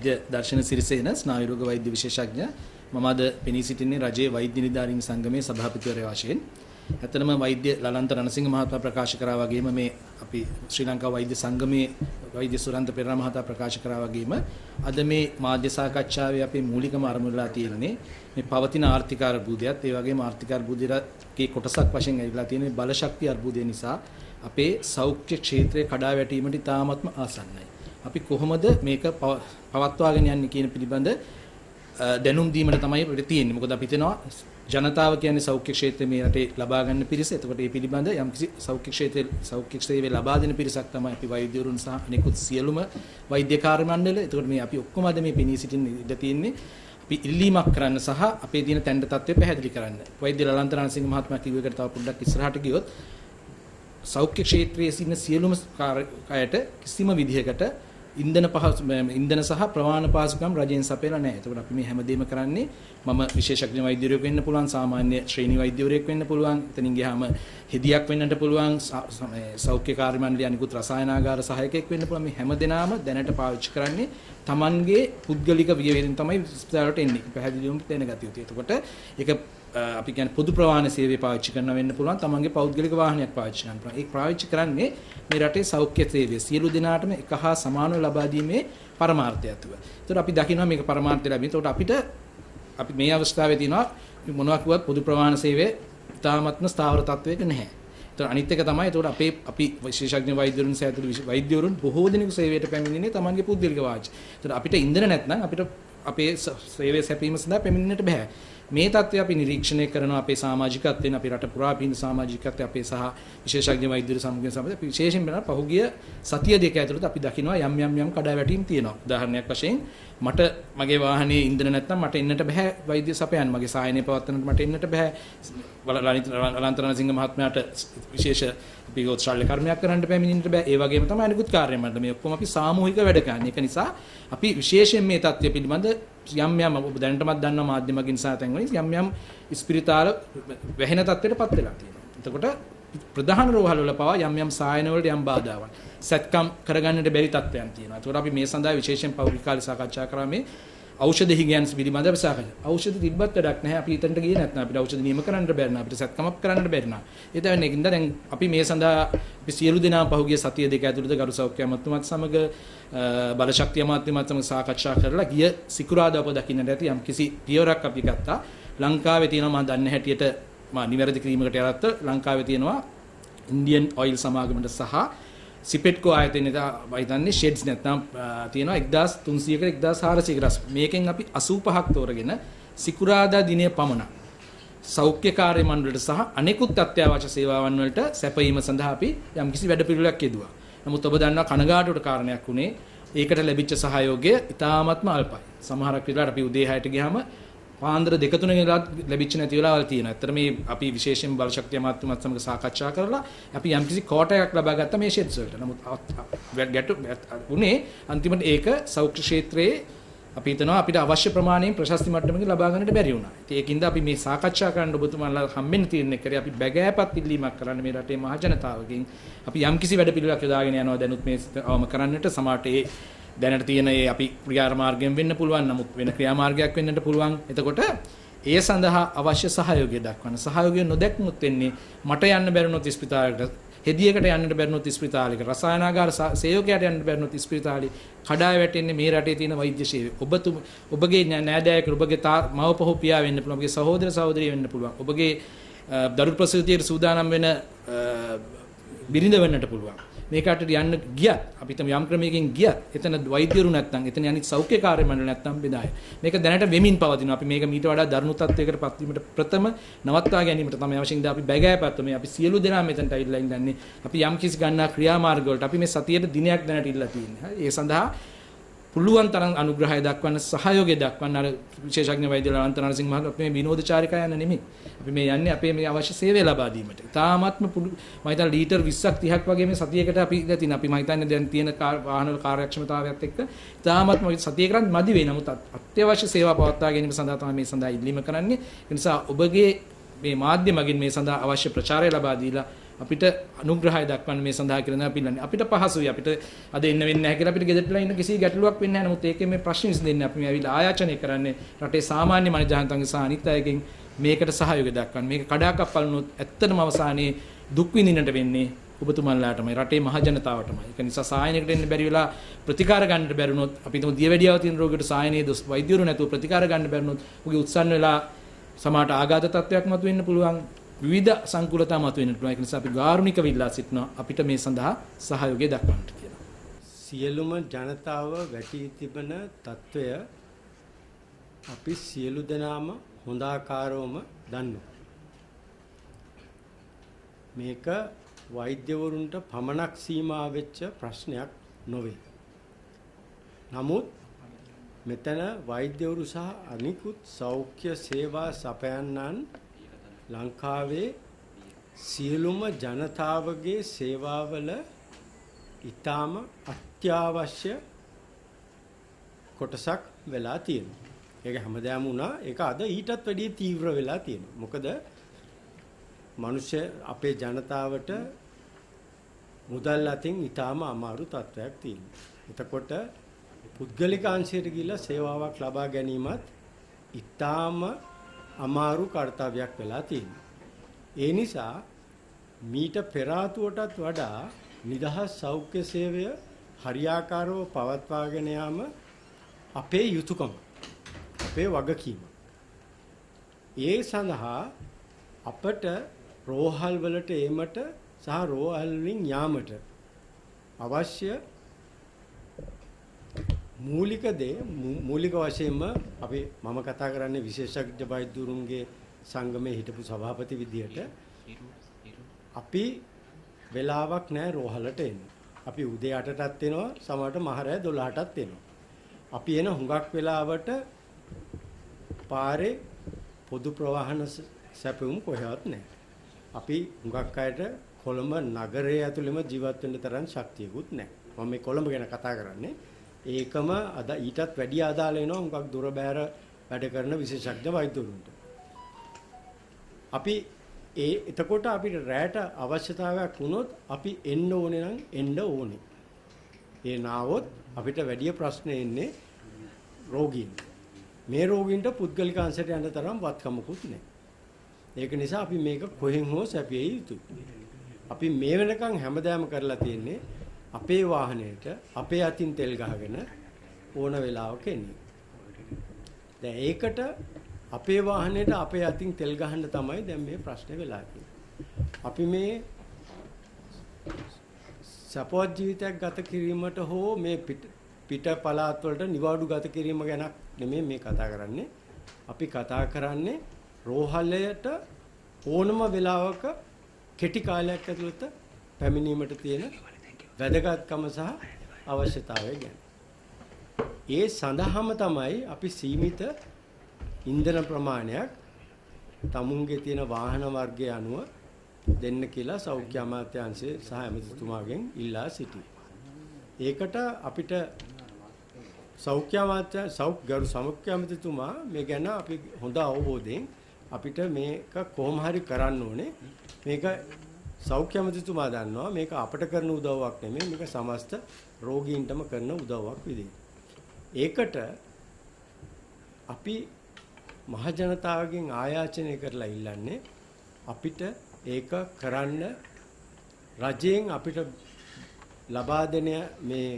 වෛද්‍ය දර්ශන සිරිසේන ස්නායු රෝග වෛද්‍ය විශේෂඥ මම අද පෙනී සිටින්නේ රජයේ වෛද්‍ය නිලධාරීන් සංගමයේ සභාපතිවරයා වශයෙන්. ඇත්තටම වෛද්‍ය ලලන්ත රණසිංහ මහතා ප්‍රකාශ කරා වගේම මේ අපි ශ්‍රී ලංකා වෛද්‍ය සංගමයේ වෛද්‍ය සුරන්ත පෙරේරා මහතා ප්‍රකාශ කරා වගේම අද මේ මාධ්‍ය සාකච්ඡාවේ අපේ මූලිකම අරමුණලා තියෙන්නේ මේ පවතින ආර්ථික අර්බුදයත් ඒ වගේම ආර්ථික අර්බුදයේ කොටසක් වශයෙන් ඇවිල්ලා තියෙන බලශක්ති අර්බුදය නිසා අපේ සෞඛ්‍ය ක්ෂේත්‍රයේ කඩා වැටීමට ඉතාමත්ම ආසන්නයි. අපි කොහොමද මේක පවත්වාගෙන යන්නේ කියන පිළිබඳ දැනුම් දීමට තමයි අපිට තියෙන්නේ. මොකද අපි හිතනවා ජනතාව කියන්නේ සෞඛ්‍ය ක්ෂේත්‍රයේ මේ රටේ ලබා ගන්න පිරිස. එතකොට මේ පිළිබඳ යම්කිසි සෞඛ්‍ය ක්ෂේත්‍රයේ සෞඛ්‍ය සේවය ලබා දෙන පිරිසක් තමයි අපි වෛද්‍යවරුන් සහ අනෙකුත් සියලුම වෛද්‍ය කාර්ය මණ්ඩල. එතකොට මේ අපි ඔක්කොම අද මේ පෙනී සිටින්න ඉඩ තියෙන්නේ. අපි ඉල්ලීමක් කරන්න සහ අපේ තියෙන තැන්න තත්ත්වය පැහැදිලි කරන්න. වෛද්‍ය ලලන්ත රණසිංහ මහත්මයා කිව්ව එකට තව පොඩ්ඩක් ඉස්සරහට ගියොත් සෞඛ්‍ය ක්ෂේත්‍රයේ සිටින සියලුම කාර්යයට කිසිම විදිහකට ඉන්ධන සහ ප්‍රවාහන පාසුකම් රජයෙන් සපයලා නැහැ. ඒකට අපි මේ හැමදේම කරන්නේ මම විශේෂඥ වෛද්‍යවරයෙක් වෙන්න පුළුවන්, සාමාන්‍ය ශ්‍රේණි වෛද්‍යවරයෙක් වෙන්න පුළුවන්, එතනින් ගියාම හෙදියක් වෙන්නට පුළුවන්, සෞඛ්‍ය කාර්ය මණ්ඩලයේ අනිකුත් රසායනාගාර සහායකයෙක් වෙන්න පුළුවන්. මේ හැමදේනම දැනට පාවිච්චි කරන්නේ Tamanගේ පුද්ගලික වියවැයෙන් තමයි ස්පිටාලයට එන්නේ. පැහැදිලිවම දැනගත යුතුයි. එතකොට ඒක අපි කියන්නේ පොදු ප්‍රවාහන සේවය පාවිච්චි කරන්න වෙන්න පුළුවන්, තමන්ගේ පෞද්ගලික වාහනයක් පාවිච්චි කරන්න පුළුවන්. ඒ පාවිච්චි කරන්නේ මේ රටේ සෞඛ්‍ය සේවය සියලු දෙනාටම එක හා සමානව ලබා දීමේ පරමාර්ථය තුව. ඒතකොට අපි දකිනවා මේක පරමාර්ථය ලැබෙන. ඒතකොට අපි මේ අවස්ථාවේ තියෙනවා මොනවා කිව්වත් පොදු ප්‍රවාහන සේවය ඉතාමත්ම ස්ථාවර තත්වයක නැහැ. ඒතකොට අනිත් එක තමයි ඒතකොට අපි විශේෂඥ වෛද්‍යවරුන් සෑතුළු වෛද්‍යවරුන් බොහෝ දිනක සේවයට පැමිණෙන්නේ තමන්ගේ පුද්ගලික වාහන. ඒතකොට අපිට ඉන්ධන නැත්නම් අපිට අපේ සේවය සැපීම සඳහා පැමිණෙන්නට බෑ. මේ තත්ත්වය අපි නිරීක්ෂණය කරන අපේ සමාජිකත්වයෙන් අපේ රට පුරා පිහින සමාජිකත්වය අපේ සහ විශේෂඥ වෛද්‍යවරු සමගින් සමග අපි විශේෂයෙන් බලන පහුගිය සතිය දෙක ඇතුළත අපි දකිනවා යම් කඩාවැටීම් තියෙනවා. උදාහරණයක් වශයෙන් මට මගේ වාහනේ ඉන්ධන නැත්නම් මට එන්නට බෑ වෛද්‍ය සපයන්න, මගේ සායනය පවත්වන්නට මට එන්නට බෑ. ලලන්ත රණසිංහ මහත්මයාට විශේෂ පියෝත්සාහල කර්මයක් කරන්න පැමිණෙන්නට බෑ. ඒ වගේම තමයි අනිකුත් කාර්ය මණ්ඩල මේ ඔක්කොම අපි සාමූහික වැඩ කරන්නේ. ඒක නිසා අපි විශේෂයෙන් මේ තත්ත්වය පිළිබඳ යම් ඔබ දැනටමත් දන්නා මාධ්‍යමකින් සහ තැන් වලින් යම් ස්පිරිතාල වැහෙන තත්ත්වයටපත් වෙලා තියෙනවා. එතකොට ප්‍රධාන රෝහල් වල පවා යම් සායන වලට යම් බාධාවන් සැත්කම් කරගන්නට බැරි තත්ත්වයන් තියෙනවා. එතකොට අපි මේ සඳහා විශේෂයෙන් පෞද්ගලික කාලේ සාකච්ඡා කරා මේ ඖෂධ හිගියන්ස් පිළිබඳව සාකච්ඡා. ඖෂධ තිබ්බත් වැඩක් නැහැ. අපි ඊතනට ගියේ නැත්නම් අපිට ඖෂධ නියම කරන්න බැරි නම් අපිට සැත්කමක් කරන්න බැරි නම්. ඒ තමයි ඒකින්ද දැන් අපි මේ සඳහා අපි සියලු දෙනා පහුගිය සතිය දෙක ඇතුළත ගරු සෞඛ්‍ය අමාත්‍යමත් සමග බලශක්ති අමාත්‍යමත් සමග සාකච්ඡා කරලා ගිය සිකුරාදා අප දකින්නට ඇති යම්කිසි පියවරක් අපි ගත්තා. ලංකාවේ තියෙනවා මම දන්න හැටියට මා නිවැරදි කිරීමකට යටත් ලංකාවේ තියෙනවා ඉන්දියන් ඔයිල් සමාගමට සහ සිපෙට්කෝ ආයතනයට වයිතන්නේ ෂෙඩ්ස් නැත්නම් තියෙනවා 1300කට 1400කට රස. මේකෙන් අපි 85ක් තෝරගෙන සිකුරාදා දිනේ පමණ සෞඛ්‍ය කාර්ය මණ්ඩලයට සහ අනෙකුත් අත්‍යවශ්‍ය සේවාවන් වලට සැපයීම සඳහා අපි යම්කිසි වැඩපිළිවෙලක් යෙදුවා. නමුත් ඔබ දන්නවා කනගාටුවට කාරණයක් වුණේ ඒකට ලැබිච්ච සහයෝගය ඉතාමත්ම අල්පයි. සමහරක් වෙලාවට අපි උදේ 6ට ගියාම පාන්දර 2-3 වෙලාවත් ලැබිච්ච නැති වෙලාවල් තියෙනවා. ඇත්තට මේ අපි විශේෂයෙන් බලශක්ති අමාත්‍යමත් සමග සාකච්ඡා කරලා අපි යම්කිසි කෝටයක් ලබා ගත්තා මේ ෂෙඩ්ස් වලට. නමුත් ගැටුනේ අන්තිමට ඒක සෞඛ්‍ය ක්ෂේත්‍රයේ අපි හිතනවා අපිට අවශ්‍ය ප්‍රමාණයෙන් ප්‍රශස්ති මට්ටමකින් ලබා ගන්නට බැරි වුණා. ඉතින් ඒකින්ද අපි මේ සාකච්ඡා කරන්න ඔබතුමාලා හම්බෙන්න තීරණය කරේ අපි බැගෑපත් ඉල්ලීමක් කරන්න මේ රටේ මහ ජනතාවගෙන්. අපි යම්කිසි වැඩපිළිවෙලක් යොදාගෙන යනවා දැනුත් මේ අවම කරන්නට. සමහරට ඒ දැනට තියෙන ඒ අපි ක්‍රියාමාර්ගයෙන් වෙන්න පුළුවන්. නමුත් වෙන ක්‍රියාමාර්ගයක් වෙන්නට පුළුවන්. එතකොට ඒ සඳහා අවශ්‍ය සහයෝගය දක්වන්න. සහයෝගය නොදක්මුත් වෙන්නේ මට යන්න බැරිනොත් ස්පිතාලයට, හෙදියකට යන්නට බැරිනොත් ස්පිතාලයක, රසායනාගාර සේවකයාට යන්නට බැරිනොත් ස්පිතාලේ කඩා වැටෙන්නේ මේ රටේ තියෙන වෛද්‍ය සේවය. ඔබගේ නෑදෑයෙක්, ඔබගේ මවපොහොව පියා වෙන්න පුළුවන්, ඔබගේ සහෝදර සහෝදරිය වෙන්න පුළුවන්, ඔබගේ දරු ප්‍රසූතියට සූදානම් වෙන බිරිඳ වෙන්නට පුළුවන්. මේ කටට යන්න ගියත් අපි තම යම් ක්‍රමයකින් ගියත් එතන වෛද්‍යවරු නැත්නම් එතන අනිත් සෞඛ්‍ය කාර්ය මණ්ඩල නැත්නම් බෙදාය. මේක දැනට වෙමින් පවතිනවා. අපි මේක මීට වඩා දරුණු තත්ත්වයකට පත්වීමට ප්‍රථම නවත්වා ගැනීමට තමයි අවශ්‍යද අපි බැගෑපත්තු මේ අපි සියලු දෙනා මෙතනට ඇවිල්ලා ඉන්නේ. අපි යම් කිසි ගන්නා ක්‍රියාමාර්ග වලට අපි මේ සතියේ දිනයක් දැනට ඉල්ලලා තියෙනවා. ඒ සඳහා පුළුවන් තරම් අනුග්‍රහය දක්වන්න, සහයෝගය දක්වන්න. අර විශේෂඥ වෛද්‍ය ලලන්ත රණසිංහ මහත්මයා මේ විනෝද චාරිකා යන නෙමෙයි. අපි මේ යන්නේ අපේ මේ අවශ්‍ය සේවය ලබා දීමට. තාමත්ම මම හිතන ලීටර් 20ක් 30ක් වගේ මේ සතියකට අපි ඉඳලා තියෙන. අපි මම හිතන්නේ දැන් තියෙන වාහනවල කාර්යක්ෂමතාවයත් එක්ක තාමත්ම සතියකට මදි වෙයි. නමුත් අත්‍යවශ්‍ය සේවා පවත්වා ගැනීම සඳහා තමයි මේ සඳහා ඉල්ලීම කරන්නේ. ඒ නිසා ඔබගේ මේ මාධ්‍ය මගින් මේ සඳහා අවශ්‍ය ප්‍රචාරය ලබා දීලා අපිට අනුග්‍රහය දක්වන්න මේ සඳහා කියලා නෑ පින්නන්නේ. අපිට පහසුයි. අපිට අද එන්න වෙන්නේ නැහැ කියලා අපිට ගෙදරටලා ඉන්න කිසි ගැටලුවක් වෙන්නේ නැහැ. නමුත් ඒකේ මේ ප්‍රශ්න විසඳෙන්න අපි මේ ඇවිල්ලා ආයාචනය කරන්නේ රටේ සාමාන්‍ය මනජාන්තන්ගේ සහ අනිත් අයගෙන් මේකට සහයෝගය දක්වන්න. මේක කඩාකප්පල් වුණොත් ඇත්තටම අවසානයේ දුක් විඳින්නට වෙන්නේ ඔබතුමන්ලාටමයි, රටේ මහ ජනතාවටමයි. ඒක නිසා සායනයකට එන්න බැරි වෙලා ප්‍රතිකාර ගන්නට බැරි වුණොත්, අපි හිතමු දියවැඩියාව තියෙන රෝගියට සායනයේ දොස් වෛද්‍යවරු නැතුව ප්‍රතිකාර ගන්න බැරි වුණොත්, ඔහුගේ උත්සන්න වෙලා සමාජ ආඝාත තත්වයක් මතුවෙන්න පුළුවන්. විවිධ සංකූලතා මතුවෙන්න පුළුවන්. ඒක නිසා අපි ගාරුණික විල්ලා සිටිනවා අපිට මේ සඳහා සහයෝගය දක්වන්නට කියලා. සියලුම ජනතාව වැටී තිබෙන తত্ত্বය අපි සියලු දෙනාම හොඳ ආකාරවම දන්නවා. මේක වෛද්‍යවරුන්ට පමණක් සීමා වෙච්ච ප්‍රශ්නයක් නොවේ. නමුත් මෙතන වෛද්‍යවරු සහ අනිකුත් සෞඛ්‍ය සේවා සපයන්නන් ලංකාවේ සියලුම ජනතාවගේ සේවාවල ඊටම අත්‍යවශ්‍ය කොටසක් වෙලා තියෙනවා. ඒක හැමදාම වුණා. ඒක අද ඊටත් වැඩිය තීව්‍ර වෙලා තියෙනවා. මොකද මිනිස්සු අපේ ජනතාවට මුදල් අතින් ඊටම අමාරු තත්ත්වයක් තියෙනවා. එතකොට පුද්ගලික අංශයට ගිහිලා සේවාවක් ලබා ගැනීමත් ඊටම අමාරු කාර්යයක් වෙලා තියෙනවා. ඒ නිසා මීට පෙර ආතුවටත් වඩා නිදහස් සෞඛ්‍ය සේවය හරියාකාරව පවත්වාගෙන යාම අපේ යුතුයකම, අපේ වගකීම. ඒ සඳහා අපට රෝහල් වලට ඒමට සහ රෝහල් වලින් යාමට අවශ්‍ය මූලික දේ මූලික වශයෙන්ම අපි මම කතා කරන්නේ විශේෂඥ වෛද්‍යවරුන්ගේ සංගමයේ හිටපු සභාපති විදියට අපි වෙලාවක් නැහැ රෝහලට එන්න. අපි උදේ 8ටත් එනවා, සමහරට මහරෑ 12ටත් එනවා. අපි එන හුඟක් වෙලාවට පාරේ පොදු ප්‍රවාහන සැපයුම් කොහෙවත් නැහැ. අපි හුඟක් අයට කොළඹ නගරය ඇතුළෙම ජීවත් වෙන්න තරම් ශක්තියකුත් නැහැ. මම මේ කොළඹ ගැන කතා කරන්නේ. ඒකම අද ඊටත් වැඩිය අදාළ වෙනවා හුඟක් දුර බැහැර වැඩ කරන විශේෂඥ වෛද්‍යවරුන්ට. අපි එතකොට අපිට රැට අවශ්‍යතාවයක් වුණොත් අපි එන්න ඕනේ නම් එන්න ඕනේ. ඒ නාවොත් අපිට වැඩිය ප්‍රශ්න එන්නේ රෝගීන්ට. මේ රෝගීන්ට පුද්ගලික අංශයට යන තරම් වත්කමකුත් නැහැ. ඒක නිසා අපි මේක කොහෙන් හෝ සැපිය යුතුයි. අපි මේ වෙනකන් හැමදාම කරලා තියෙන්නේ අපේ වාහනයට අපේ අතින් තෙල් ගහගෙන ඕන වෙලාවක එන්නේ. දැන් ඒකට අපේ වාහනයට අපේ අතින් තෙල් ගහන්න තමයි දැන් මේ ප්‍රශ්නේ වෙලා තියෙන්නේ. අපි මේ සපෝට් ජීවිතයක් ගත කිරීමට හෝ මේ පිට පළාත් වලට නිවාඩු ගත කිරීම ගැන නෙමෙයි මේ කතා කරන්නේ. අපි කතා කරන්නේ රෝහලයට ඕනම වෙලාවක කෙටි කාලයක් ඇතුළත පැමිණීමට තියෙන වැදගත්කම සහ අවශ්‍යතාවය ගැන. ඒ සඳහාම තමයි අපි සීමිත ඉන්ධන ප්‍රමාණයක් තමුන්ගේ තියෙන වාහන වර්ගය අනුව දෙන්න කියලා සෞඛ්‍ය අමාත්‍යාංශයේ සහ ඇමතිතුමාගෙන් ඉල්ලා සිටියි. ඒකට අපිට සෞඛ්‍ය අමාත්‍ය ගරු සෞඛ්‍ය ඇමතිතුමා මේ ගැන අපි හොඳ අවබෝධයෙන් අපිට මේක කොහොම හරි කරන්න ඕනේ. මේක සෞඛ්‍ය අමාත්‍යතුමා දන්නවා මේක අපට කරන උදව්වක් නෙමෙයි, මේක සමස්ත රෝගීන්ටම කරන උදව්වක් විදිහට. ඒකට අපි මහ ජනතාවගෙන් ආයාචනය කරලා ඉල්ලන්නේ අපිට ඒක කරන්න රජයෙන් අපිට ලබා දෙන මේ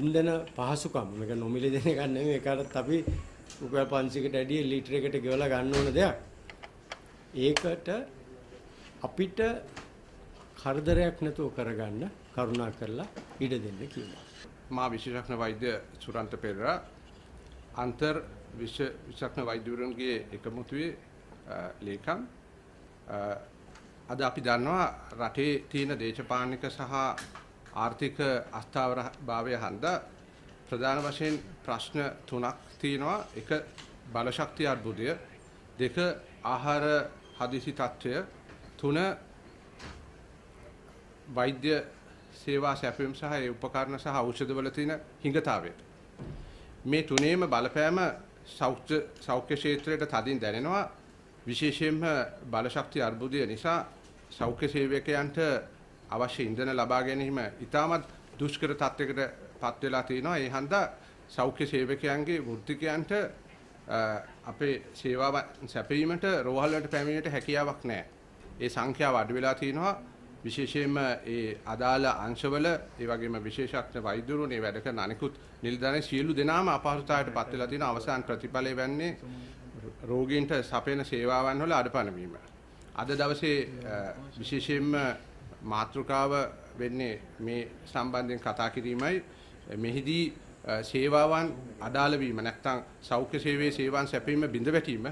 ඉන්ධන පහසුකම්, මේක නොමිලේ දෙන එකක් නෙමෙයි. ඒකටත් අපි රුපියල් 500කට වැඩි ලීටරයකට ගෙවලා ගන්න ඕන දෙයක්. ඒකට අපිට කරදරයක් නැතුව කරගන්න කරුණා කරලා ඉඩ දෙන්න කියලා. මා විශේෂඥ වෛද්‍ය සුරන්ත පෙරේරා අන්තර් විශේෂඥ වෛද්‍යවරුන්ගේ එකමුතුවේ ලේකම්. අද අපි දන්නවා රටේ තියෙන දේශපාලනික සහ ආර්ථික අස්ථාවරභාවය හන්දා ප්‍රධාන වශයෙන් ප්‍රශ්න තුනක් තියෙනවා. එක බලශක්ති අර්බුදය, දෙක ආහාර හදිසි තත්ත්වය, තුන වෛද්‍ය සේවා සැපයීම සහ ඒ උපකරණ සහ ඖෂධවල තියෙන හිඟතාවය. මේ තුනේම බලපෑම සෞඛ්‍ය ක්ෂේත්‍රයට තදින් දැනෙනවා. විශේෂයෙන්ම බලශක්ති අර්බුදය නිසා සෞඛ්‍ය සේවකයන්ට අවශ්‍ය ඉන්ධන ලබා ගැනීම ඉතාමත් දුෂ්කර තත්යකට පත් වෙලා තියෙනවා. ඒ හන්දා සෞඛ්‍ය සේවකයන්ගේ වෘත්තිකයන්ට අපේ සේවාව සැපීමට රෝහල් වලට පැමිණෙන්නට හැකියාවක් නැහැ. ඒ සංඛ්‍යාව අඩු වෙලා තියෙනවා. විශේෂයෙන්ම ඒ අදාළ අංශවල ඒ වගේම විශේෂඥ වෛද්‍යවරුන් මේ වැඩ කරන අනිකුත් නිලධාරීන් සියලු දෙනාම අපහසුතාවයට පත් වෙලා තියෙන අවසාන ප්‍රතිඵලය වෙන්නේ රෝගීන්ට සපයන සේවාවන් වල අඩපණ වීම. අද දවසේ විශේෂයෙන්ම මාතෘකාව වෙන්නේ මේ සම්බන්ධයෙන් කතා කිරීමයි. මෙහිදී සේවාවන් අඩාල වීම නැත්නම් සෞඛ්‍ය සේවයේ සේවාන් සැපීම බිඳවැටීම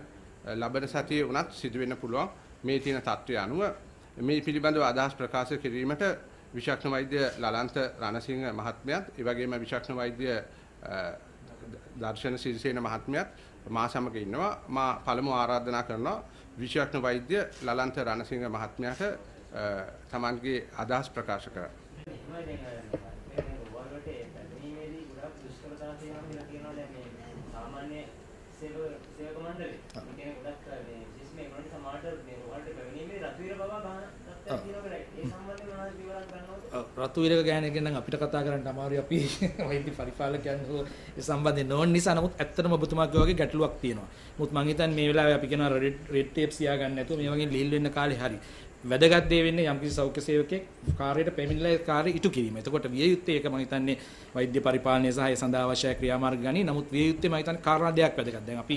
ලබන සතියේ උනත් සිදු වෙන්න පුළුවන්. මේ තියෙන තත්ත්වය අනුව මේ පිළිබඳව අදහස් ප්‍රකාශ කිරීමට විශාක්ෂ වෛද්‍ය ලලන්ත රණසිංහ මහත්මයාත් ඒ වගේම විශාක්ෂ වෛද්‍ය දර්ශන සිරිසේන මහත්මයාත් මා සමග ඉන්නවා. මා පළමු ආරාධනා කරනවා විශේෂඥ වෛද්‍ය ලලන්ත රණසිංහ මහත්මයාට තමන්ගේ අදහස් ප්‍රකාශ කරන්න. රතු විරක ගැන නම් අපිට කතා කරන්න අමාරුයි. අපි වෛද්‍ය පරිපාලකයන් හෝ ඒ සම්බන්ධයෙන් නෝන් නිසා. නමුත් ඇත්තටම ඔබතුමාගේ වගේ ගැටලුවක් තියෙනවා. නමුත් මම හිතන්නේ මේ වෙලාවේ අපි කියනවා රෙඩ් ටේප්ස් තියා ගන්න නැතුව මේ වගේ ලීල් වෙන්න කාලේ හරි වැදගත් දේ වෙන්නේ යම්කිසි සෞඛ්‍ය සේවකයෙක් කාර්යයට පැමිණලා කාර්ය ඉටු කිරීම. එතකොට විය යුත්තේ ඒක මම හිතන්නේ වෛද්‍ය පරිපාලනය සහ ඒ සඳහා අවශ්‍ය ක්‍රියාමාර්ග ගනි. නමුත් විය යුත්තේ මම හිතන්නේ කාරණා දෙකක් වැදගත්. දැන් අපි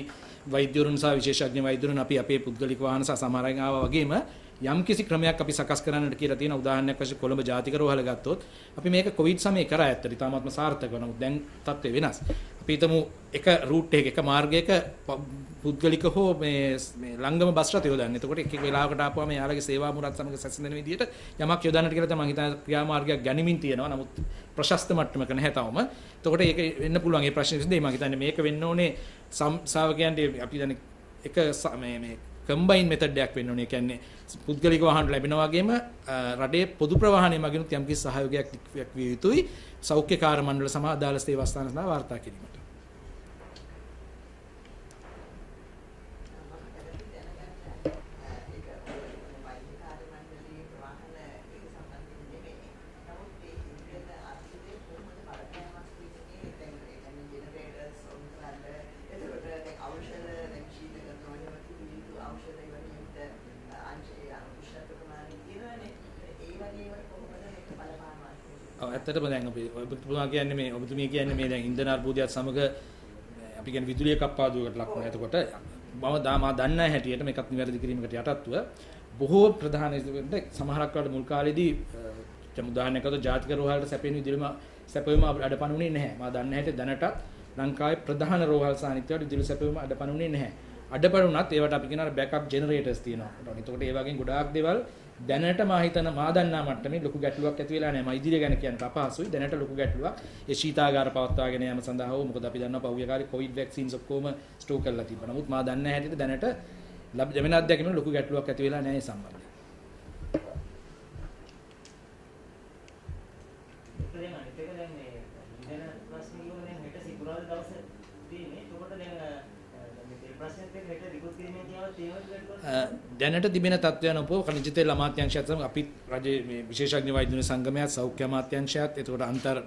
වෛද්‍යවරුන් සහ විශේෂඥ වෛද්‍යවරුන් අපි අපේ පුද්ගලික වාහන සහ සමහර අය ආවා වගේම යම් කිසි ක්‍රමයක් අපි සකස් කරන්නට කියලා තියෙන උදාහරණයක් වශයෙන් කොළඹ ජාතික රෝහල ගත්තොත් අපි මේක කොවිඩ් සමයේ කරා ඇත්තට ඉතාමත්ම සාර්ථක වෙනවා. නමුත් දැන් තත්ත්වය වෙනස්. අපි හිතමු එක රූට් එකක එක මාර්ගයක පුද්ගලික හෝ මේ ලංගම බස් රථය යොදන්නේ. එතකොට එක එක වෙලාවකට ආපුවාම යාළුවගේ සේවා මුරත් සමග සැසඳෙන විදිහට යමක් යොදන්නට කියලා තමයි මම හිතන ක්‍රියාමාර්ගයක් ගනිමින් තියෙනවා. නමුත් ප්‍රශස්ත මට්ටමක නැහැ තවම. එතකොට ඒක වෙන්න පුළුවන්. ඒ ප්‍රශ්නේ විසඳෙයි මම හිතන්නේ. මේක වෙන්න ඕනේ සාවකයන්ට අපි දැන් එක මේ කම්බයින් මෙතඩ් එකක් වෙන්න ඕනේ. ඒ කියන්නේ පුද්ගලික වාහන ලැබෙනා වගේම රටේ පොදු ප්‍රවාහනයේ මගිනුත් යම්කිසි සහයෝගයක් විය යුතුයි සෞඛ්‍යකාර මණ්ඩල සමා අදාළ සේවා ස්ථාන සඳහා වාර්තා කිරීමට. ඇත්තටම දැන් අපි ඔබතුමා කියන්නේ මේ ඔබතුමිය කියන්නේ මේ දැන් ඉන්ධන අර්බුදයත් සමග අපි කියන්නේ විදුලිය කප්පාදුවකට ලක් වෙනවා. එතකොට මම දන්නා හැටියට මේකත් නිවැරදි කිරීමකට යටත්ව බොහෝ ප්‍රධාන සමහරක් වලට මුල් කාලේදී උදාහරණයක් අතෝ ජාතික රෝහලට සැපෙන විදුලියම සැපවීම අඩපණුනේ නැහැ. මම දන්නා හැටියට දැනටත් ලංකාවේ ප්‍රධාන රෝහල් සානිත්‍යයට විදුලිය සැපවීම අඩපණුනේ නැහැ. අඩපණුණත් ඒවට අපි කියනවා බෑකප් ජෙනරේටර්ස් තියෙනවා. එතකොට ඒ වගේ ගොඩාක් දේවල් දැනට මා හිතන මා දන්නා මට්ටමේ ලොකු ගැටලුවක් ඇති වෙලා නැහැ. මා ඉදිරිය ගැන කියන්න අපහසුයි. දැනට ලොකු ගැටලුවක් ඒ ශීතාගාර පවත්වාගෙන යාම සඳහා හෝ මොකද අපි දන්නවා පහුගිය කාලේ කොවිඩ් වැක්සීන්ස් ඔක්කොම ස්ටෝක් කරලා තිබුණා. නමුත් මා දන්නේ නැහැ හිතේ දැනට ලැබෙන අධ්‍යක්ෂකම ලොකු ගැටලුවක් ඇති වෙලා නැහැ ඒ සම්බන්ධයෙන්. ඉතින් අනිත් එක දැන් මේ ඉඳන ප්‍රශ්න වලින් හෙට සිකුරාදා දවසේ තියෙන්නේ. ඒකට දැන් මේ ප්‍රශ්නෙත් හෙට රිපෝට් කිරීමේ තියවත් ඒවත් ගැටලුවක් දැනට තිබෙන තත්ත්වයන් උපව කණිජිතේ අමාත්‍යංශයත් සමග අපි රජයේ මේ විශේෂඥ වෛද්‍යුණ සංගමයත් සෞඛ්‍ය අමාත්‍යංශයත් එතකොට අන්තර්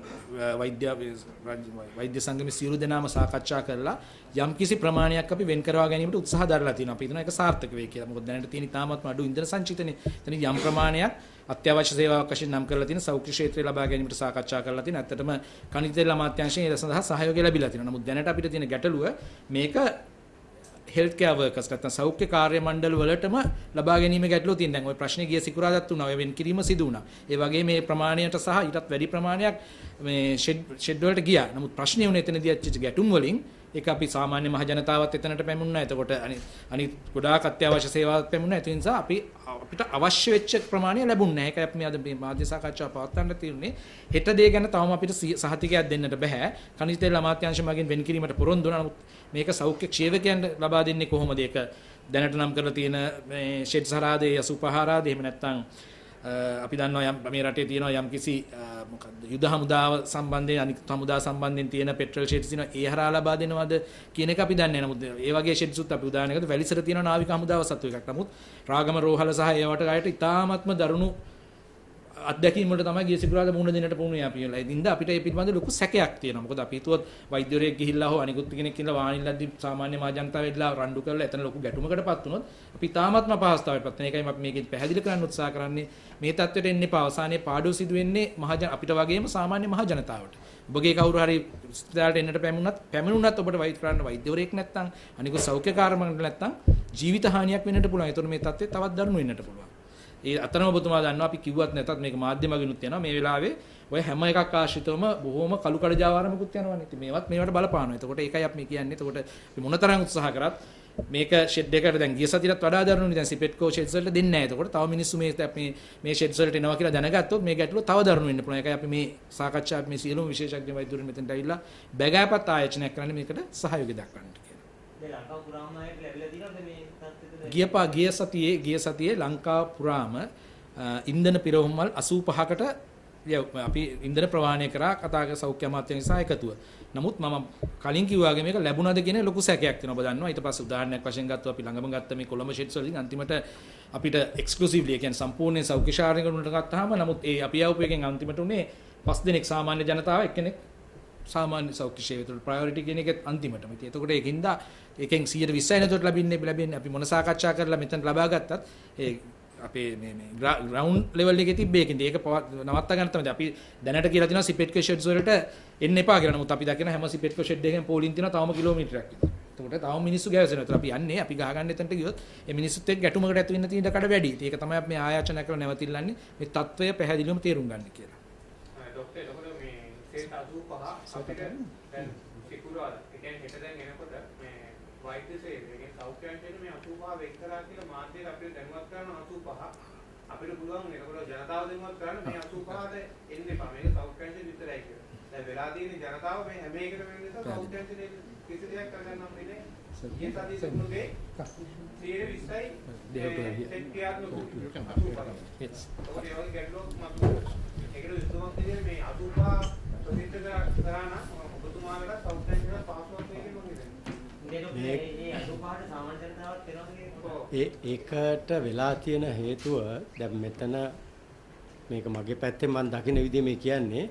වෛද්‍ය සංගමයේ සියලු දෙනාම සාකච්ඡා කරලා යම්කිසි ප්‍රමාණයක් අපි වෙන් කරවා ගැනීමට උත්සාහ දරලා තියෙනවා. අපි හිතනවා ඒක සාර්ථක වෙයි කියලා. මොකද දැනට තියෙන ඉතාමත්ම අඩු ඉන්ධන සංචිතනේ. එතන යම් ප්‍රමාණයක් අත්‍යවශ්‍ය සේවාවක් වශයෙන් නම් කරලා තියෙන සෞඛ්‍ය ක්ෂේත්‍රය ලබා ගැනීමට සාකච්ඡා කරලා තියෙන. ඇත්තටම කණිජිතේ අමාත්‍යංශයෙන් ඒ සඳහා සහයෝගය ලැබිලා තියෙනවා. නමුත් දැනට අපිට තියෙන ගැටලුව මේක හෙල්ත් කෙයාර් වර්කර්ස් නැත්නම් සෞඛ්‍ය කාර්ය මණ්ඩල වලටම ලබා ගැනීම ගැටලුව තියෙන. දැන් ওই ප්‍රශ්නේ ගිය සිකුරාදාත් වුණා. ඔය වෙන් කිරීම සිදු වුණා. ඒ වගේ මේ ප්‍රමාණයට සහ ඊටත් වැඩි ප්‍රමාණයක් මේ ෂෙඩ් වලට ගියා. නමුත් ප්‍රශ්නේ වුණේ එතනදී ඇච්චිච්ච ගැටුම් වලින් ඒක අපි සාමාන්‍ය මහ ජනතාවත් එතනට පැමුණා. එතකොට අනිත් ගොඩාක් අත්‍යවශ්‍ය සේවාවත් පැමුණා. ඒ නිසා අපිට අවශ්‍ය වෙච්ච ප්‍රමාණය ලැබුණේ නැහැ. ඒකයි අපි අද මේ මාධ්‍ය සාකච්ඡාව පවත්වන්න තියෙන්නේ. හෙට දේ ගැන තවම අපිට සහතිකයක් දෙන්නට බෑ. කණිජිතේ අමාත්‍යාංශ මගින් වෙන් කිරීමට පොරොන්දු වුණා. නමුත් මේක සෞඛ්‍ය ක්ෂේත්‍රයන්ට ලබා දෙන්නේ කොහොමද? ඒක දැනට නම් කරලා තියෙන මේ ෂෙඩ් සරාදේ 85 ආදී එහෙම නැත්නම් අපි දන්නවා යම් මේ රටේ තියෙනවා යම් කිසි මොකද්ද යුද හමුදාව සම්බන්ධයෙන් අනිත් හමුදා සම්බන්ධයෙන් තියෙන පෙට්‍රල් ෂෙඩ්ස් දිනවා ඒ හරහා ලබා දෙනවද කියන එක අපි දන්නේ නැහැ. නමුත් ඒ වගේ ෂෙඩ්ස් උත් අපි උදාහරණයකට වැලිසර තියෙනවා නාවික හමුදාව සතු එකක්. නමුත් රාගම රෝහල සහ ඒවට අයට ඉතාමත්ම දරුණු අත්දැකීම් වලට තමයි ගිය සිකුරාදා මුණ දෙන්නට පුණුනේ අපි. ඉතින්ද අපිට මේ පිළිබඳ ලොකු සැකයක් තියෙනවා. මොකද අපි හිතුවත් වෛද්‍යවරයෙක් ගිහිල්ලා හෝ අනිකුත් කෙනෙක් කියලා වානිල්ලද්දි සාමාන්‍ය මහ ජනතාව වෙදලා රණ්ඩු කරලා එතන ලොකු ගැටුමකටපත් වුණොත් අපි තාමත්ම අපහසුතාවයටපත් වෙන එකයි අපි මේකෙන් පැහැදිලි කරන්න උත්සාහ කරන්නේ. මේ තත්ත්වයට එන්නේ අවසානයේ පාඩුව සිදු වෙන්නේ අපිට වගේම සාමාන්‍ය මහ ජනතාවට. ඔබගේ කවුරු හරි ස්පිටාලයට එන්නට පැමිණුණත් ඔබට වෛද්‍ය කරන්න වෛද්‍යවරයෙක් නැත්නම් අනිකුත් සෞඛ්‍යකාරමකට නැත්නම් ජීවිත හානියක් වෙන්නට පුළුවන්. ඒතර මේ තත්ත්වය තවත් දරුණු වෙන්නට පුළුවන්. ඒ අතනම ඔබතුමා දන්නවා අපි කිව්වත් නැතත් මේක මාධ්‍ය මගිනුත් යනවා මේ වෙලාවේ ඔය හැම එකක් ආශ්‍රිතවම බොහොම කළු කඩ ජාවාරමකුත් යනවනේ. ඉතින් මේවට බලපානවා. එතකොට ඒකයි අපි කියන්නේ. එතකොට අපි මොනතරම් උත්සාහ කරත් මේක ෂෙඩ් එකට දැන් ගිය සතියටත් වඩා දරුණුනේ. දැන් සිපෙට්කෝ ෂෙඩ්ස් වලට දෙන්නේ නැහැ. එතකොට තව මිනිස්සු මේ ෂෙඩ්ස් වලට එනවා කියලා දැනගත්තොත් මේ ගැටලුව තව දරුණු වෙන්න පුළුවන්. ඒකයි අපි මේ සාකච්ඡා අපි මේ සියලුම විශේෂඥ වෛද්‍යවරුන් මෙතෙන්ට ඇවිල්ලා බැගෑපත් ආයෝජනයක් කරන්න මේකට සහයෝගය දක්වන්නට කියලා. දැන් ලංකාව පුරාම ආයෙත් ලැබිලා තියෙනවද මේ ගිය සතියේ ලංකාව පුරාම ඉන්ධන පිරවුම්වල් 85කට අපි ඉන්ධන ප්‍රවාහණය කරා කතාක සෞඛ්‍ය අමාත්‍ය නිසා එකතුව. නමුත් මම කලින් කිව්වා වගේ මේක ලැබුණාද කියන ලොකු සැකයක් තියෙනවා. ඔබ දන්නවා ඊට පස්සේ උදාහරණයක් වශයෙන් ගත්තොත් අපි ළඟම ගත්ත මේ කොළඹ ෂෙඩ්ස් වලින් අන්තිමට අපිට එක්ස්ක්ලූසිව්ලි කියන්නේ සම්පූර්ණ සෞඛ්‍ය ශාරීරිකුණට ගත්තාම නමුත් ඒ අපි ආපු එකෙන් අන්තිමට උනේ 5 දිනක් සාමාන්‍ය ජනතාව එක්කෙනෙක් සාමාන්‍ය සෞඛ්‍ය සේවයට ප්‍රයොරිටි කියන එකත් අන්තිමටම. ඉතින් ඒකට ඒකින්ද ඒකෙන් 120යි නේද ලැබෙන්නේ. අපි මොන සාකච්ඡා කරලා මෙතන ලබා ගත්තත් ඒ අපේ මේ ග්‍රවුන්ඩ් ලෙවල් එකේ තිබ්බේ ඒකෙන්ද ඒක නවත්ත ගන්න තමයි. අපි දැනට කියලා තියෙනවා සිපෙට්කෝ ෂෙඩ්ස් වලට එන්න එපා කියලා. නමුත් අපි දකින හැම සිපෙට්කෝ ෂෙඩ් එකෙන් පෝලින් තියෙනවා තවම කිලෝමීටරයක් විතර. ඒකට තවම මිනිස්සු ගැවසෙනවා. ඒතර අපි යන්නේ අපි ගහගන්න එතනට ගියොත් මේ මිනිස්සුත් එක්ක ගැටුමකට ඇතු වෙන්න තියෙන කඩ වැඩි. ඒක තමයි අපි මේ ආයාචනය කරලා නැවතිල්ලන්නේ මේ తත්වය පැහැදිලිවම තේරුම් ගන්න කියලා. ඩොක්ටර් जनता ඒකට වෙලා තියෙන හේතුව දැන් මෙතන මේක මගේ පැත්තෙන් මම දකින විදිහ මේ කියන්නේ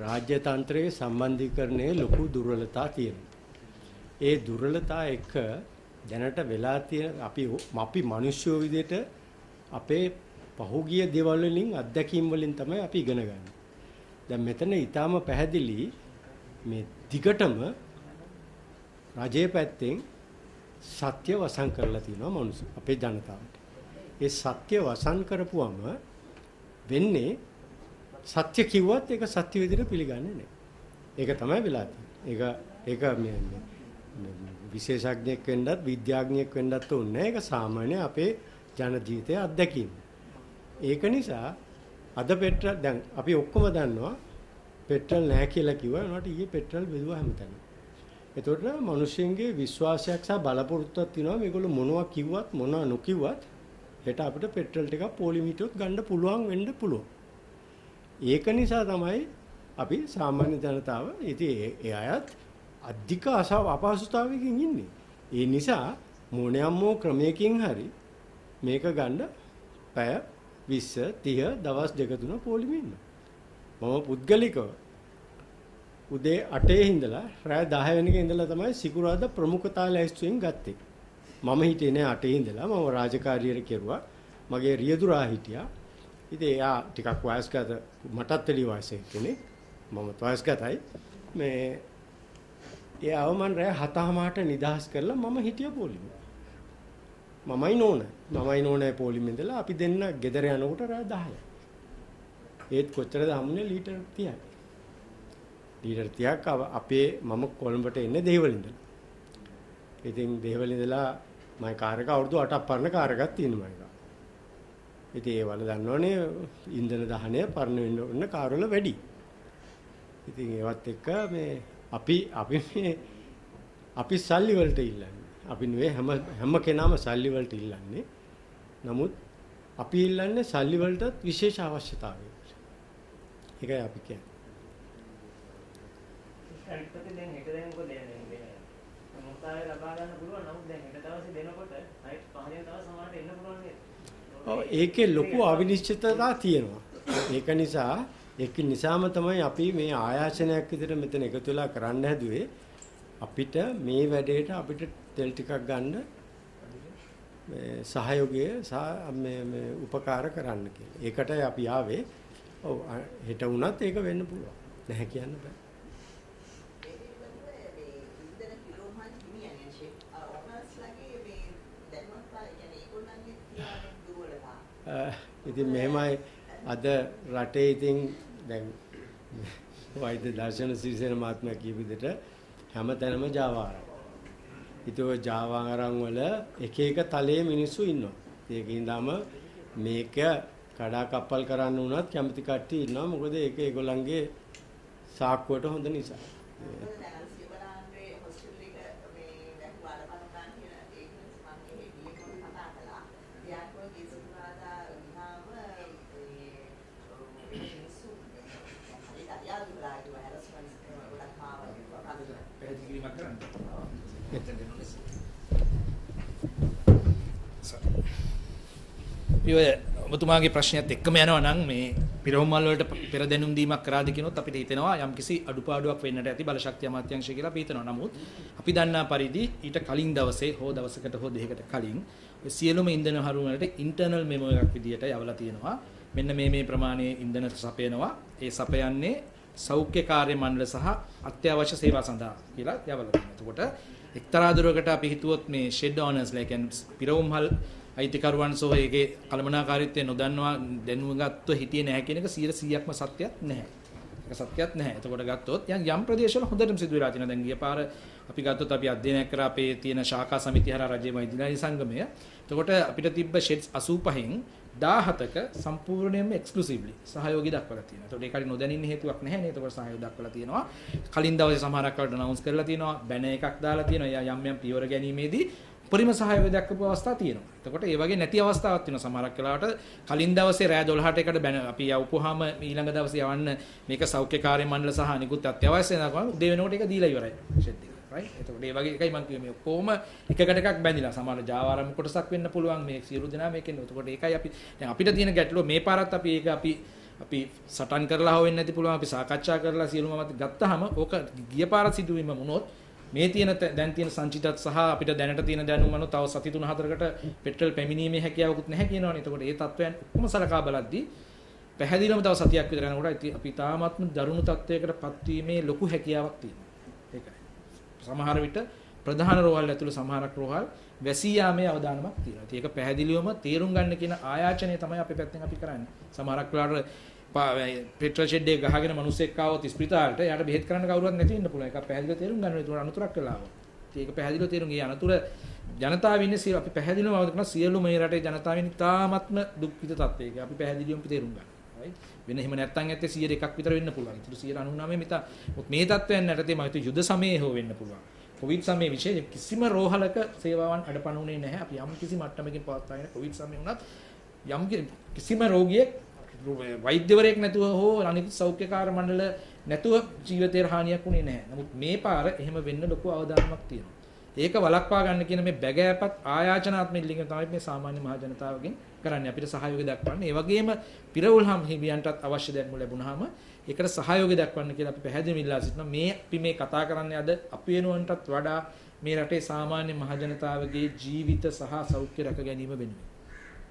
රාජ්‍ය තන්ත්‍රයේ සම්බන්ධීකරණයේ ලොකු දුර්වලතා තියෙනවා. ඒ දුර්වලතා එක දැනට වෙලා තියෙන අපි මිනිස්සු විදිහට අපේ පහුගිය දේවල් වලින් අත්දැකීම් වලින් තමයි අපි ඉගෙන ගන්න. දැන් මෙතන ඊටාම පැහැදිලි මේ දිගටම රජයේ පැත්තෙන් සත්‍ය වසන් කරලා තිනවා මිනිස්සු අපේ ජනතාවට. ඒ සත්‍ය වසන් කරපුවම වෙන්නේ සත්‍ය කිව්වත් ඒක සත්‍ය විදිහට පිළිගන්නේ නැහැ. ඒක තමයි වෙලා තියෙන්නේ. ඒක විශේෂඥයෙක් වෙන්නත් විද්‍යාඥයෙක් වෙන්නත් ඕනේ නැහැ. ඒක සාමාන්‍ය අපේ ජන ජීවිතයේ අත්දැකීම. ඒක නිසා අද පෙට්‍රල් දැන් අපි ඔක්කොම දන්නවා පෙට්‍රල් නැහැ කියලා කිව්වා. ඒනට ඊයේ පෙට්‍රල් බෙදුවා හැමතැනම. ඒතකොට මිනිස්සුන්ගේ විශ්වාසයක් සහ බලපොරොත්තුවක් තියෙනවා. මේගොල්ලෝ මොනවා කිව්වත් මොනවා නොකිව්වත් හෙට අපිට පෙට්‍රල් ටිකක් පොලිමීටරයක් ගන්න පුළුවන් වෙන්න පුළුවන්. ඒක නිසා තමයි අපි සාමාන්‍ය ජනතාව ඉතින් ඒ අයත් අධික අපහසුතාවයකින් ඉන්නේ. ඒ නිසා මොනියම්මෝ ක්‍රමයකින් හරි මේක ගන්න පැය 20-30 දවස් දෙක තුන පොලිමේ ඉන්න. මම පුද්ගලිකව උදේ 8 ඉඳලා රාත්‍රී 10 වෙනික ඉඳලා තමයි සිකුරාදා ප්‍රමුඛතා ලැයිස්තුවෙන් ගත්තේ. මම හිටියේ නෑ 8 ඉඳලා. මම රාජකාරියට කෙරුවා. මගේ රියදුරා හිටියා. ඉතින් එයා ටිකක් වයස්ගත මටත් එළිය වයසේ කෙනෙක්. මම වයස්ගතයි. මේ එයාව මම රාත්‍රී 7:00ට නිදහස් කරලා මම හිටියා පොලිමේ. මමයි නෝනේ පොලිමේ ඉඳලා අපි දෙන්න ගෙදර යනකොට රාත්‍රී 10යි. ඒත් කොච්චරද හම්නේ ලීටර් 30ක්. ලීටර් 30ක් අපේ මම කොළඹට එන්නේ දෙහිවල ඉඳලා. ඉතින් දෙහිවල ඉඳලා මගේ කාර් එක අවුරුදු 8ක් පරණ කාර් එකක් තියෙනවා මගේ. ඉතින් ඒ වල දන්නවනේ ඉන්ධන දහනය පරණ වෙන්න ඕන කාර් වල වැඩි. ඉතින් ඒවත් එක්ක මේ අපි සල්ලි වලට ඉල්ලන්නේ. අපි නෙවෙයි හැම කෙනාම සල්ලි වලට ඉල්ලන්නේ. නමුත් අපි ඉල්ලන්නේ සල්ලි වලටත් විශේෂ අවශ්‍යතාවයකට. ඒකයි අපි කියන්නේ. ඒකට දැන් එක දැන් මොකද යන්නේ? මොකක්ද ලබා ගන්න පුළුවන් නමුත් දැන් එක දවසේ දෙනකොට අයිත් පහේ දවස් සමානට එන්න පුළුවන් නේද? ඔව් ඒකේ ලොකු අවිනිශ්චිතතාවය තියෙනවා. ඒක නිසා නිසාම තමයි අපි මේ ආයාචනයක් විදිහට මෙතන එකතු වෙලා කරන්න හැදුවේ. අපිට මේ වැඩේට අපිට තෙල් ටිකක් ගන්න මේ සහයෝගය මේ උපකාර කරන්න කියලා. ඒකටයි අපි ආවේ. ඔව් හෙට වුණත් ඒක වෙන්න පුළුවන්. නැහැ කියන්න බෑ. ඉතින් මෙහෙමයි අද රටේ ඉතින් දැන් වෛද්‍ය දර්ශන සිරිසේන මහත්මයා කියපු විදිහට හැමතැනම ජාවාරම්. ඉතින් ඔය ජාවාරම් වල එක එක තලයේ මිනිස්සු ඉන්නවා. ඒකින්දම මේක කඩා කප්පල් කරන්න උනත් කැමති කට්ටිය ඉන්නවා. මොකද ඒක ඒගොල්ලන්ගේ සාක්කුවට හොඳ නිසා. ඔබතුමාගේ ප්‍රශ්නයත් එක්කම යනවා නම් මේ පිරෝමල් වලට පෙර දැනුම් දීමක් කරාද කියනොත් අපිට හිතෙනවා යම්කිසි අඩුපාඩුවක් වෙන්නට ඇති බලශක්ති අමාත්‍යාංශය කියලා අපි හිතනවා. නමුත් අපි දන්නා පරිදි ඊට කලින් දවසේ හෝ දවසකට හෝ දෙකකට කලින් සියලුම ඉන්ධන හරුම් වලට ඉන්ටර්නල් මෙමෝ එකක් විදියට යවලා තියෙනවා. මෙන්න මේ ප්‍රමාණයේ ඉන්ධන සපයනවා. ඒ සපයන්නේ සෞඛ්‍ය කාර්ය මණ්ඩල සහ අත්‍යවශ්‍ය සේවා සඳහා කියලා යවලා තියෙනවා. එතකොට එක්තරා දුරකට අපි හිතුවොත් මේ ෂෙඩ් ඕනර්ස්ලා කියන්නේ පිරෝමල් අයිතිකරුවන් සෝ ඒකේ කළමනාකාරීත්වය නොදන්නවා දැනුගත්ව හිටියේ නැහැ කියන එක 100%ක්ම සත්‍යයක් නැහැ. ඒක සත්‍යයක් නැහැ. එතකොට ගත්තොත් යම් ප්‍රදේශවල හොඳටම සිදු වෙලා තියෙනවා. දැන් ගියපාර අපි ගත්තොත් අපි අධ්‍යයනය කරා අපේ තියෙන ශාඛා සමිතිය හරහා රජයේ මහින්දානි සංගමය. එතකොට අපිට තිබ්බ ෂෙඩ්ස් 85න් 17ක සම්පූර්ණයෙන්ම එක්ස්ක්ලුසිව්ලි සහයෝගය දක්වලා තියෙනවා. ඒතකොට ඒක හරිය නොදැනින්න හේතුවක් නැහැ නේ. ඒතකොට සහයෝගය දක්වලා තියෙනවා. කලින් දවසේ සමහරක් වලට අනවුන්ස් කරලා තියෙනවා. බැනර් එකක් දාලා තියෙනවා. එයා යම් යම් පියවර ගැනීමේදී උපරිම සහයෝගය දක්වපු අවස්ථා තියෙනවා. ඒතකොට ඒ වගේ නැති අවස්ථාවක් තියෙනවා. සමහරක් වෙලාවට කලින් දවසේ රෑ 12ට එකට බැනර් අපි යවපුවාම ඊළඟ දවසේ යවන්න මේක සෞඛ්‍ය කාර්ය මණ්ඩල සහ අනිකුත් අත්‍යවශ්‍ය නැකම උදේ වෙනකොට ඒක දීලා ඉවරයි. ෂෙඩ් එක. right. ඒතකොට ඒ වගේ එකයි මම කිව්වේ මේ කොහොම එකකට එකක් බැඳිලා සමහර ජාවාරම් කොටසක් වෙන්න පුළුවන් මේ සියලු දෙනා මේකෙන්. ඒතකොට ඒකයි අපි දැන් අපිට තියෙන ගැටලුව මේ පාරත් අපි ඒක අපි සටන් කරලා හොවෙන්න නැති පුළුවන්. අපි සාකච්ඡා කරලා සියලුම මත ගත්තාම ඕක ගිය පාරත් සිදුවීම මොනොත් මේ තියෙන දැන් තියෙන සංචිතත් සහ අපිට දැනට තියෙන දැනුම අනුව තව සති 3-4කට පෙට්‍රල් පැමිණීමේ හැකියාවකුත් නැහැ කියනවනේ. ඒතකොට ඒ තත්වයන් ඔක්කොම සලකා බලද්දී පැහැදිලිවම තව සතියක් විතර යනකොට අපි තාමත් දරුණු තත්වයකට පත්වීමේ ලොකු හැකියාවක් තියෙනවා. සමහර විට ප්‍රධාන රෝහල් ඇතුළු සමහරක් රෝහල් වැසී යාමේ අවදානමක් තියෙනවා. ඉතින් ඒක පැහැදිලිවම තේරුම් ගන්න කියන ආයාචනය තමයි අපේ පැත්තෙන් අපි කරන්නේ. සමහරක් වෙලාවට පෙට්‍රල් ෂෙඩ් එක ගහගෙන මිනිස්සෙක් ආවොත් ස්පිරිතාලට එයාට බෙහෙත් කරන්න කවුරුවත් නැති වෙන්න පුළුවන්. ඒක පැහැදිලිව තේරුම් ගන්න ඕනේ. ඒක අනතුරක් වෙලා ආවොත්. ඉතින් ඒක පැහැදිලිව තේරුම් ගියේ අනතුර ජනතාව ඉන්නේ අපි පැහැදිලිවම අවබෝධ කරන සියලු මේ රටේ ජනතාව ඉන්නේ තාමත්ම දුක්ඛිත තත්ත්වයක. අපි පැහැදිලිවම තේරුම් ගන්න. වෙන එහෙම නැත්තම් ඇත්තේ 101ක් විතර වෙන්න පුළුවන්. ඒතර 199 මෙතන මේ තත්ත්වයන් යටතේ මම හිතුවේ යුද සමයේ හෝ වෙන්න පුළුවන්. කොවිඩ් සමයේ විශේෂ කිසිම රෝහලක සේවාවන් අඩපණුනේ නැහැ. අපි යම් කිසි මට්ටමකින් පවත්වාගෙන කොවිඩ් සමයේ වුණත් යම් කිසිම රෝගියෙක් වෛද්‍යවරයෙක් නැතුව හෝ අනිකුත් සෞඛ්‍ය කාර්ය මණ්ඩල නැතුව ජීවිතේ හානියක් වුණේ නැහැ. නමුත් මේ පාර එහෙම වෙන්න ලොකු අවධානමක් තියෙනවා. ඒක වළක්වා ගන්න කියන මේ බැගෑපත් ආයාචනාත්මක ඉල්ලීම තමයි මේ සාමාන්‍ය මහ ජනතාවගෙන් කරන්නේ. අපිට සහයෝගය දක්වන්න. ඒ වගේම පිරවුල්හම් හිමියන්ටත් අවශ්‍ය දැනුම ලැබුණාම ඒකට සහයෝගය දක්වන්න කියලා අපි පැහැදිලිව ඉල්ලා සිටිනවා. මේ අපි මේ කතා කරන්නේ අද අපි වෙනුවන්ටත් වඩා මේ රටේ සාමාන්‍ය මහ ජනතාවගේ ජීවිත සහ සෞඛ්‍ය රැක ගැනීම වෙනුවෙන්.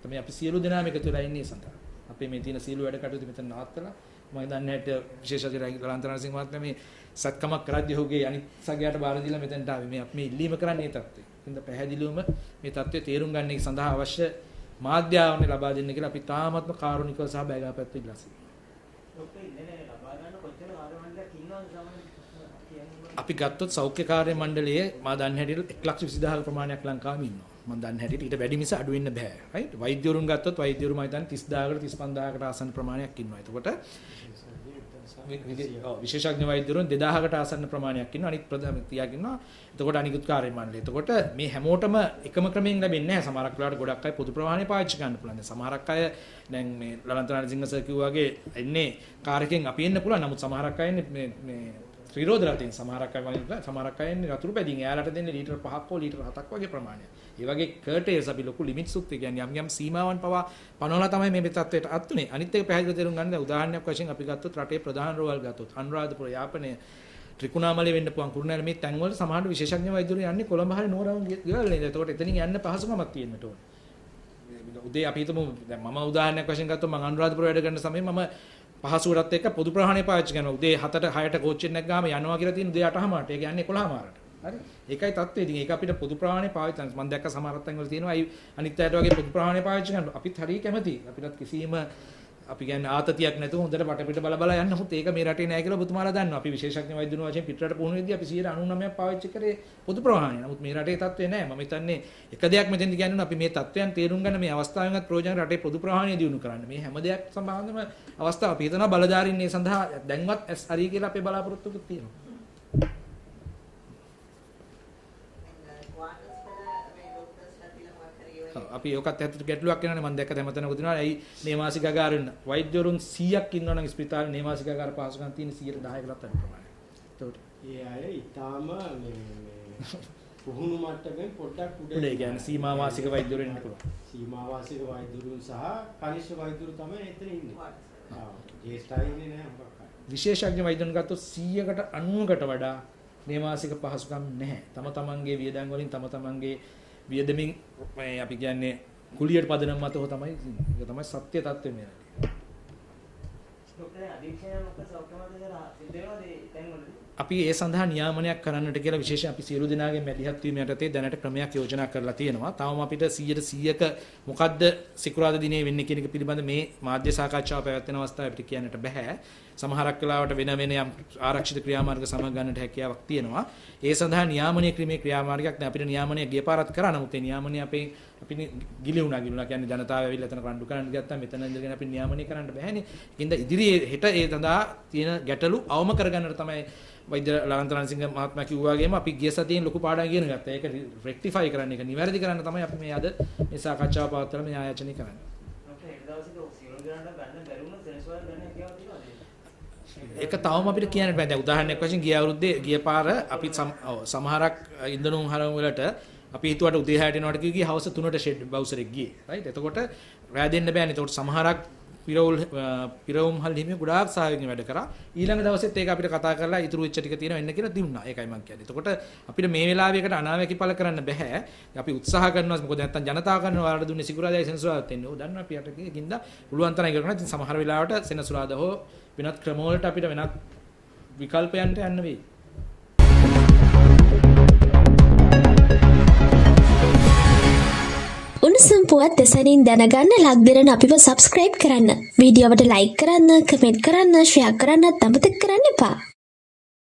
තමයි අපි සියලු දෙනාම එකතු වෙලා ඉන්නේ සඳහා. අපේ මේ තියෙන සියලු වැඩ කටයුතු මෙතන නවත්තලා මම දන්නේ නැහැ විශේෂ අධිරාජ්‍ය ගලන්තරණසිංහ මහත්මයා මේ සත්කමක් කරද්දී ඔහුගේ අනිත් සගයාට බාර දීලා මෙතනට ආවේ. මේ අපි ඉල්ලීම කරන්නේ ඒ தත්ත්වය. ඉතින් පැහැදිලිවම මේ தත්ත්වය තේරුම් ගන්න එක සඳහා අවශ්‍ය මාධ්‍යාවනේ ලබා දෙන්න කියලා අපි තාමත්ම කාරුණිකව සහ බැගෑපත් වෙලා ඉන්නවා. අපි ගත්තොත් සෞඛ්‍ය කාර්ය මණ්ඩලයේ මා දන්නේ හැටියට 1,20,000 ප්‍රමාණයක් ලංකාවේ ඉන්නවා. මම දන්නේ හැටියට ඊට වැඩි මිස අඩු වෙන්න බෑ. right. වෛද්‍යවරුන් ගත්තොත් වෛද්‍යවරු මම හිතන්නේ 30,000කට 35,000කට ආසන්න ප්‍රමාණයක් ඉන්නවා. එතකොට විශේෂඥ වෛද්‍යවරුන් 2000කට ආසන්න ප්‍රමාණයක් ඉන්නවා. අනිත් ප්‍රධාන තියාගෙන ඉන්නවා. එතකොට අනිකුත් කාර්ය මණ්ඩලය. එතකොට මේ හැමෝටම එකම ක්‍රමයෙන් ලැබෙන්නේ නැහැ. සමහරක් වෙලාවට ගොඩක් අය පොදු ප්‍රවාහනය පාවිච්චි ගන්න පුළුවන්. දැන් සමහරක් අය දැන් මේ ලලන්තරණ සිංහ සර් කිව්වා වගේ එන්නේ කාර් එකෙන් අපි එන්න පුළුවන්. නමුත් සමහරක් අය එන්නේ මේ ත්‍රිරෝද රතින් සමහරක් අය වගේ සමහරක් අය එන්නේ රතුරු පැදින්. එයාලට දෙන්නේ ලීටර් 5ක් හෝ ලීටර් 7ක් වගේ ප්‍රමාණයක්. ඒ වගේ කර්ටේස් අපි ලොකු ලිමිට්ස් උත් කියන්නේ යම් යම් සීමාවන් පවා පනවලා තමයි මේ තත්ත්වයට අත් උනේ. අනිත් එක පැහැදිලිව තේරුම් ගන්න දැන් උදාහරණයක් වශයෙන් අපි ගත්තොත් රටේ ප්‍රධාන රෝහල් ගත්තොත් අනුරාධපුර යාපනය ත්‍රිකුණාමලයේ වෙන්න පුළුවන් කුරුණෑල මේ තැන් වල සමාන විශේෂඥ වෛද්‍යවරු යන්නේ කොළඹ හරි නෝරවන් ගෙවල් නේද. ඒකට එතනින් යන්න පහසුකමක් තියෙන්නට ඕනේ. උදේ අපි හිතමු දැන් මම උදාහරණයක් වශයෙන් ගත්තොත් මම අනුරාධපුර වැඩ කරන සමයේ මම පහසුවටත් එක්ක පොදු ප්‍රවාහනය පාවිච්චි කරනවා. උදේ 7ට 6ට කෝච්චියෙන් නැග්ගාම යනවා කියලා තියෙන උදේ 8:00ට. ඒ කියන්නේ 11:00ට. හරි. ඒකයි තත්ත්වය. ඉතින් ඒක අපිට පොදු ප්‍රවාහනේ පාවිච්චි කරන්න. මම දැක්ක සමහරත් අංගවල තියෙනවා. අයි අනිත් අයට වගේ පොදු ප්‍රවාහනේ පාවිච්චි කරන්න. අපිත් හරිය කැමති. අපිටත් කිසිම අපි කියන්නේ ආතතියක් නැතුව හොඳට වටපිට බලබලා යන්න. හොත් ඒක මේ රටේ නෑ කියලා ඔබතුමාලා දන්නවා. අපි විශේෂඥ වෛද්‍යුණු වශයෙන් පිටරට පුහුණුවේදී අපි 99% පාවිච්චි කරේ පොදු ප්‍රවාහනේ. නමුත් මේ රටේ තත්ත්වය නෑ. මම හිතන්නේ එක දෙයක් මෙතෙන්ද කියන්නේ අපි මේ තත්ත්වයන් තේරුම් ගන්න මේ අවස්ථාවෙන්වත් ප්‍රයෝජන රටේ පොදු ප්‍රවාහනේ දියුණු කරන්න. මේ හැම දෙයක් සම්බන්ධම අවස්ථාව අපි හිතනවා බලධාරීන් මේ සඳහා දැන්වත් ඇස් හරිය කියලා අපේ බලාපොරොත්තුකුත් තියෙනවා. අපි ඒකත් ඇත්තට ගැටලුවක් වෙනවානේ. මම දැක්ක දැමතන උදිනවා. ඇයි නේවාසික ආගාර වෛද්‍යවරුන් 100ක් ඉන්නවනම් ස්පිතාලේ නේවාසික ආගාර පාසුකම් තියෙන 10%කටත් අඩු ප්‍රමාණයක්. ඒතකොට ඒ අය ඊටාම මේ පුහුණු මට්ටමින් පොඩ්ඩක් උඩ ඒ කියන්නේ සීමා වාසික වෛද්‍යවරු ඉන්න පුළුවන්. සීමා වාසික වෛද්‍යවරුන් සහ කනිෂ්ඨ වෛද්‍යවරු තමයි එතන ඉන්නේ. ආ ජේෂ්ඨයි ඉන්නේ නැහැ මොකක් හරි. විශේෂඥ වෛද්‍යවරුන් ගත්තොත් 100කට 90කට වඩා නේවාසික පහසුකම් නැහැ. තම තමන්ගේ වියදම් වලින් තම තමන්ගේ වියදමින් මේ අපි කියන්නේ කුලියට පදනම් මත හො තමයි ඒක තමයි සත්‍ය තත්ත්වය මේ රටේ. ડોક્ટર අධීක්ෂණය මොකද ඔක්කොමද සිද්ධවෙන්නේ දැන්වලදී? අපි ඒ සඳහා නියාමනයක් කරන්නට කියලා විශේෂයෙන් අපි සියලු දෙනාගේ මැදිහත් වීම යටතේ දැනට ක්‍රමයක් යෝජනා කරලා තියෙනවා. තාම අපිට 100%ක මොකද්ද සිකුරාදා දිනේ වෙන්නේ කියන එක පිළිබඳ මේ මාධ්‍ය සාකච්ඡාව පැවැත්වෙන අවස්ථාවේ අපිට කියන්නට බෑ. සමහරක් වෙලාවට වෙන යම් ආරක්ෂිත ක්‍රියාමාර්ග සමග ගන්නට හැකියාවක් තියෙනවා. ඒ සඳහා නියාමනීය ක්‍රමයේ ක්‍රියාමාර්ගයක් දැන් අපිට නියාමනය ගියපාරත් කරා. නමුත් ඒ නියාමනය අපේ අපි ගිලිහුණා කියන්නේ ජනතාව ඇවිල්ලා එතන රණ්ඩු කරන්න ගත්තා. මෙතන ඉඳගෙන අපි නියාමනය කරන්න බෑනේ. ඒකින්ද ඉදිරියේ හෙට ඒ සඳහා තියෙන ගැටලු අවම කරගන්නට තමයි වෛද්‍ය ලලන්තරණසිංහ මහත්මයා කිව්වා වගේම අපි ගිය සතියේ ලොකු පාඩම් ඉගෙන ගත්තා. ඒක රෙක්ටිෆයි කරන්න, ඒක නිවැරදි කරන්න තමයි අපි මේ අද මේ සාකච්ඡාව පවත්වලා මේ ආයෝජනය කරන්නේ. ඔකේ ඒ දවසේ සිවුරු ගණන් ගන්න බැරිුණා සෙනසුරාදා ගන්න හැකියාව තියෙනවද? ඒක තවම අපිට කියන්න බෑ. දැන් උදාහරණයක් වශයෙන් ගිය අවුරුද්දේ ගිය පාර අපි සමහරක් ඉන්දනුන් හරම වලට අපි හිතුවට උදේ 6ට එනවට කිව්ව කී හවස 3ට ෂෙඩ් බවුසරෙක් ගියේ. රයිට්. එතකොට රෑ දෙන්න බෑනේ. එතකොට සමහරක් පිරවුම්හල් හිමිය ගොඩාක් සහයෝගයෙන් වැඩ කරා. ඊළඟ දවසෙත් ඒක අපිට කතා කරලා ඉතුරු වෙච්ච ටික තියෙනවා එන්න කියලා දුන්නා. ඒකයි මම කියන්නේ. එතකොට අපිට මේ වෙලාවේකට අනාවැකි පළ කරන්න බෑ. අපි උත්සාහ කරනවා. මොකද නැත්තම් ජනතාව කරන ඔයාලට දුන්නේ සිකුරාදා සෙනසුරාදාත් එන්නේ. ඕ දන්නවා අපි යට ගින්ද පුළුවන් තරම් ඉගෙන ගන්න. ඉතින් සමහර වෙලාවට සෙනසුරාදා හෝ වෙනත් ක්‍රමවලට අපිට වෙනත් විකල්පයන්ට යන්න වෙයි. උණුසුම් පුවත් දෙසනින් දැනගන්න ලක්දිරණ අපිව subscribe කරන්න. වීඩියෝවට like කරන්න, comment කරන්න, share කරන්නත් අමතක කරන්න එපා.